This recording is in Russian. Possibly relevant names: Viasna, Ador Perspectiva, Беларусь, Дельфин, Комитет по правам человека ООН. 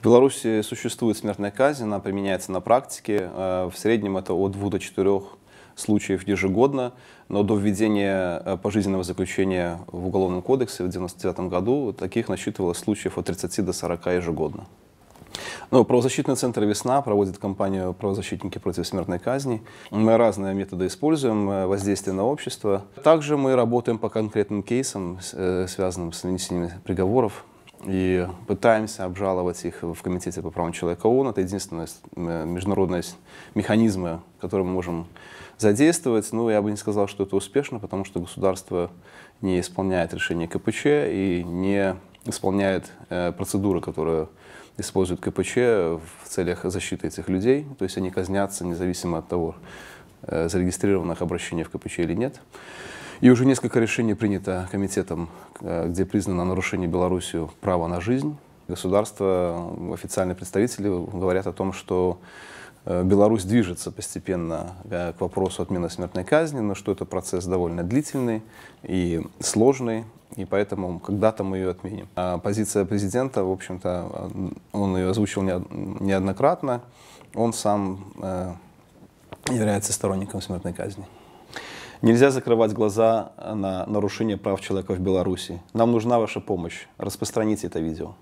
В Беларуси существует смертная казнь, она применяется на практике. В среднем это от 2 до 4 случаев ежегодно, но до введения пожизненного заключения в Уголовном кодексе в 1999 году таких насчитывалось случаев от 30 до 40 ежегодно. Но правозащитный центр «Весна» проводит кампанию «Правозащитники против смертной казни». Мы разные методы используем, воздействие на общество. Также мы работаем по конкретным кейсам, связанным с вынесением приговоров, и пытаемся обжаловать их в Комитете по правам человека ООН. Это единственный международный механизм, который мы можем задействовать. Но я бы не сказал, что это успешно, потому что государство не исполняет решение КПЧ и не исполняет процедуры, которые используют КПЧ в целях защиты этих людей. То есть они казнятся независимо от того, зарегистрированных обращений в КПЧ или нет. И уже несколько решений принято комитетом, где признано нарушение Беларусью права на жизнь. Государство, официальные представители говорят о том, что Беларусь движется постепенно к вопросу отмены смертной казни, но что это процесс довольно длительный и сложный, и поэтому когда-то мы ее отменим. А позиция президента, в общем-то, он ее озвучил неоднократно, он сам является сторонником смертной казни. Нельзя закрывать глаза на нарушение прав человека в Беларуси. Нам нужна ваша помощь. Распространите это видео.